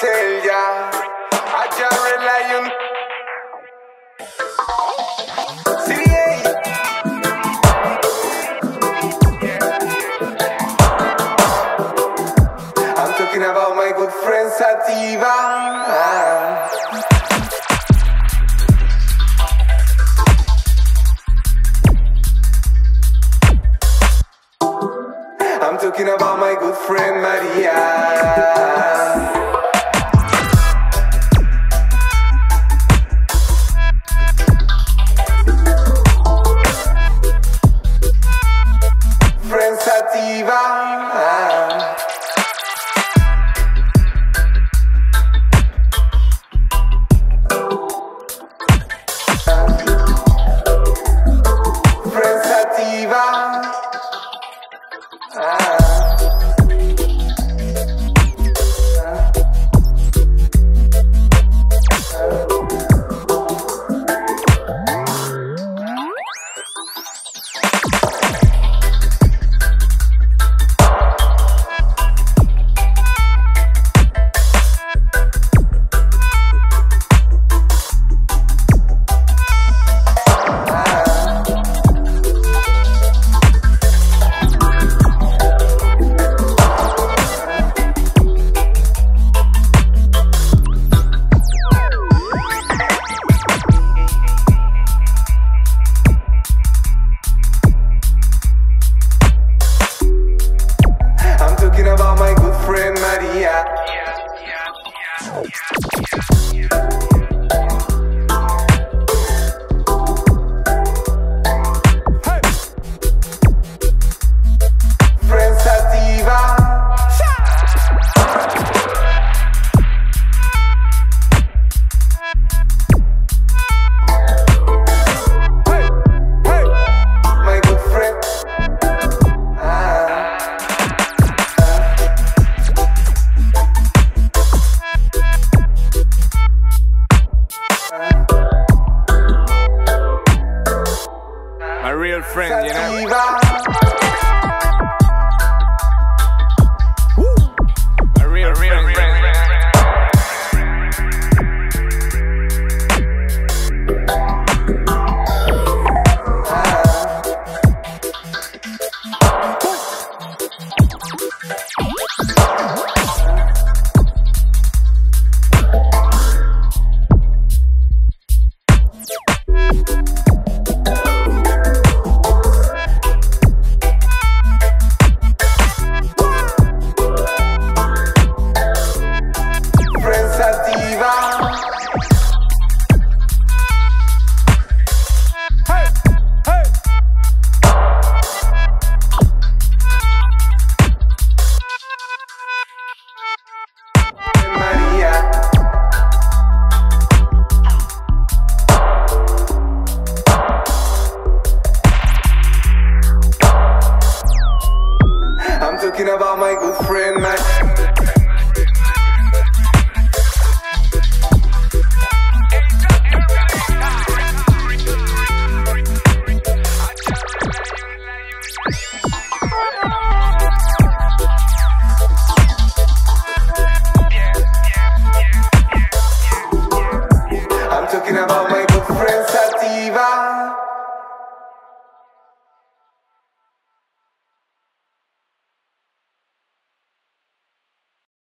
tell ya, I just rely on. Yeah. I'm talking about my good friend Sativa. I'm talking about my good friend Maria. Friend, you know? A real friend, about my good